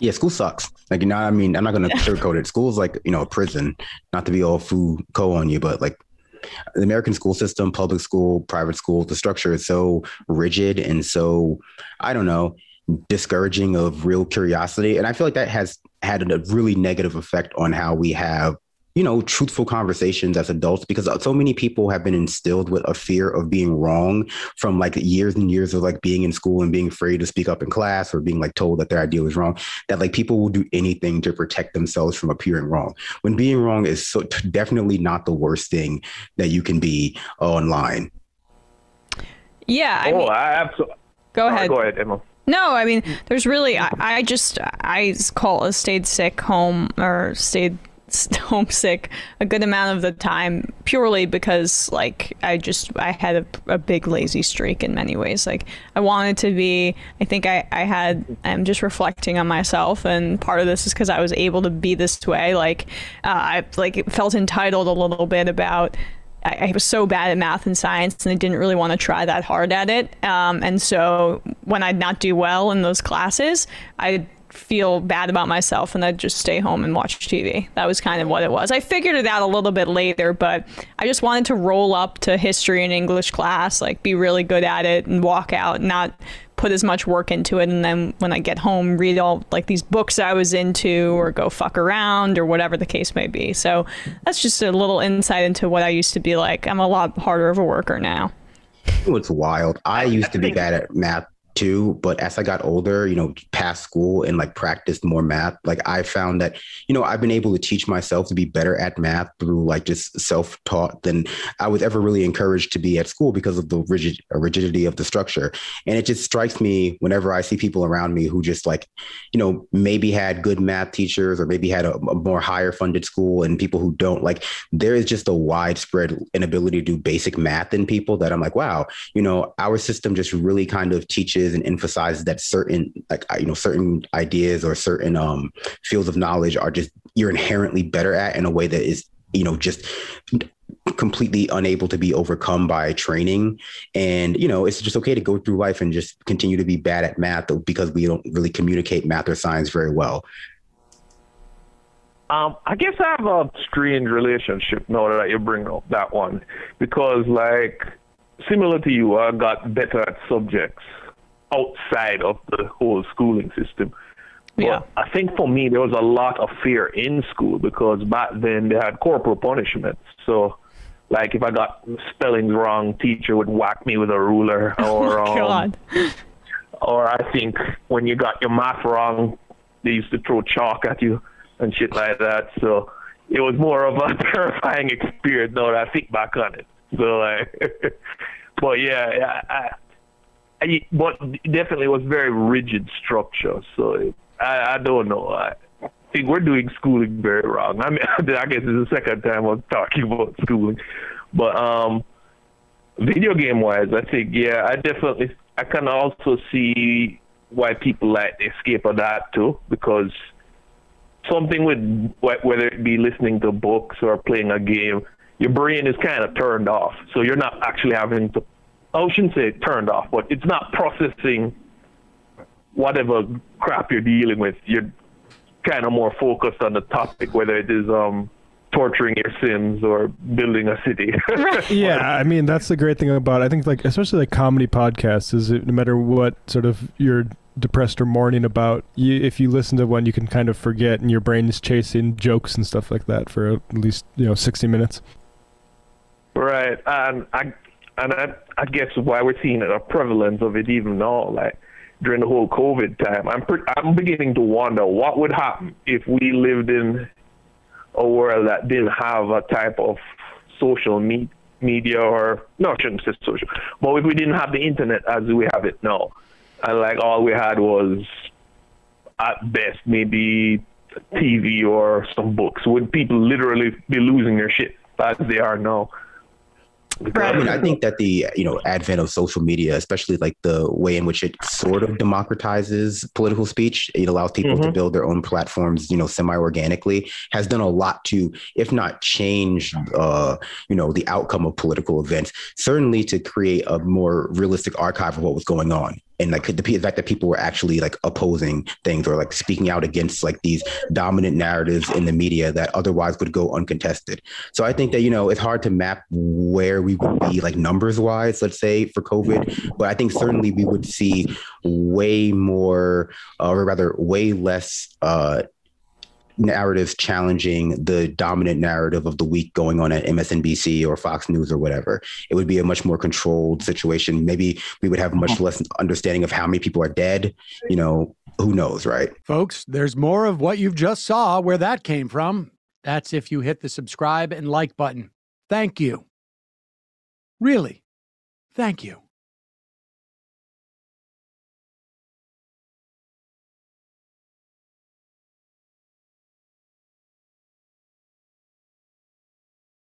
Yeah, school sucks. Like, you know what I mean? I'm not going to sugarcoat it. School is like, you know, a prison. Not to be all Foucault on you, but like the American school system, public school, private school, the structure is so rigid and so, I don't know, discouraging of real curiosity. And I feel like that has had a really negative effect on how we have, you know, truthful conversations as adults, because so many people have been instilled with a fear of being wrong from like years and years of like being in school and being afraid to speak up in class or being like told that their idea was wrong, that like people will do anything to protect themselves from appearing wrong. When being wrong is so definitely not the worst thing that you can be online. Yeah. Go ahead, Emma. No, I mean, there's really, I call it stayed homesick a good amount of the time purely because like I had a big lazy streak in many ways. Like I wanted to be, I'm just reflecting on myself, and part of this is because I was able to be this way. Like I like felt entitled a little bit about, I was so bad at math and science and I didn't really want to try that hard at it. And so when I'd not do well in those classes, I'd feel bad about myself and I'd just stay home and watch TV. That was kind of what it was. I figured it out a little bit later, but I just wanted to roll up to history and English class, like be really good at it and walk out, not put as much work into it. And then when I get home, read all like these books I was into or go fuck around or whatever the case may be. So that's just a little insight into what I used to be like. I'm a lot harder of a worker now. It's wild. I used to be bad at math too, but as I got older, you know, past school and like practiced more math, like I found that, you know, I've been able to teach myself to be better at math through like just self-taught than I was ever really encouraged to be at school because of the rigidity of the structure. And it just strikes me whenever I see people around me who just like, you know, maybe had good math teachers or maybe had a more higher funded school, and people who don't, like there is just a widespread inability to do basic math in people that I'm like, wow, you know, our system just really kind of teaches and emphasizes that certain, like, you know, certain ideas or certain fields of knowledge are just, you're inherently better at in a way that is, you know, just completely unable to be overcome by training. And, you know, it's just okay to go through life and just continue to be bad at math because we don't really communicate math or science very well. I guess I have a strange relationship now that you bring up that one, because like similar to you, I got better at subjects outside of the whole schooling system. Yeah. But I think for me, there was a lot of fear in school because back then they had corporal punishment. So like if I got spellings wrong, teacher would whack me with a ruler, or God. Or I think when you got your math wrong, they used to throw chalk at you and shit like that. So it was more of a terrifying experience now that I think back on it. So like, but yeah, but definitely was very rigid structure. So I don't know. I think we're doing schooling very wrong. I mean, I guess it's the second time I'm talking about schooling. But video game wise, I think, yeah, I can also see why people like the escape of that too, because something with, whether it be listening to books or playing a game, your brain is kind of turned off. So you're not actually having to, I shouldn't say it turned off, but it's not processing whatever crap you're dealing with. You're kind of more focused on the topic, whether it is torturing your Sims or building a city. Yeah, I mean, that's the great thing about it. I think, like, especially like comedy podcasts, is no matter what sort of you're depressed or mourning about, if you listen to one, you can kind of forget, and your brain is chasing jokes and stuff like that for at least, you know, 60 minutes. Right, and I guess why we're seeing a prevalence of it even now, like during the whole COVID time, I'm beginning to wonder what would happen if we lived in a world that didn't have a type of social media, or no, I shouldn't say social, but if we didn't have the internet as we have it now, and like all we had was at best maybe TV or some books, would people literally be losing their shit as they are now? I mean, I think that the, you know, advent of social media, especially like the way in which it sort of democratizes political speech, it allows people to build their own platforms, you know, semi-organically, has done a lot to, if not change, you know, the outcome of political events, certainly to create a more realistic archive of what was going on. And like the fact that people were actually like opposing things or like speaking out against like these dominant narratives in the media that otherwise would go uncontested. So I think that, you know, it's hard to map where we would be like numbers wise, let's say for COVID, but I think certainly we would see way more or rather way less narratives challenging the dominant narrative of the week going on at MSNBC or Fox News or whatever. It would be a much more controlled situation. Maybe we would have much less understanding of how many people are dead. You know, who knows, right? Folks, there's more of what you've just saw where that came from. That's if you hit the subscribe and like button. Thank you. Really, thank you.